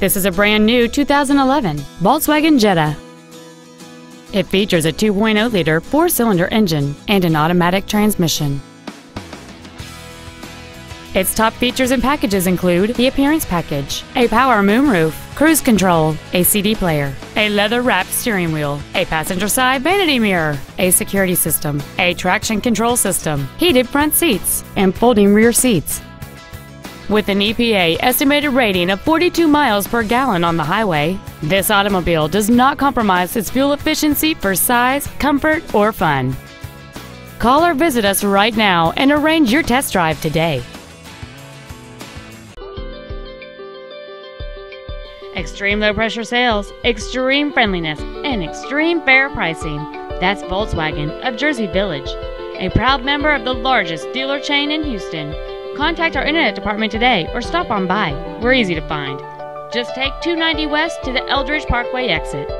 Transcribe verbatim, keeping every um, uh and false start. This is a brand new two thousand eleven Volkswagen Jetta. It features a two point oh liter four-cylinder engine and an automatic transmission. Its top features and packages include the appearance package, a power moonroof, cruise control, a C D player, a leather-wrapped steering wheel, a passenger side vanity mirror, a security system, a traction control system, heated front seats, and folding rear seats. With an E P A estimated rating of forty-two miles per gallon on the highway, this automobile does not compromise its fuel efficiency for size, comfort, or fun. Call or visit us right now and arrange your test drive today. Extreme low pressure sales, extreme friendliness, and extreme fair pricing. That's Volkswagen of Jersey Village, a proud member of the largest dealer chain in Houston. Contact our internet department today or stop on by. We're easy to find. Just take two ninety West to the Eldridge Parkway exit.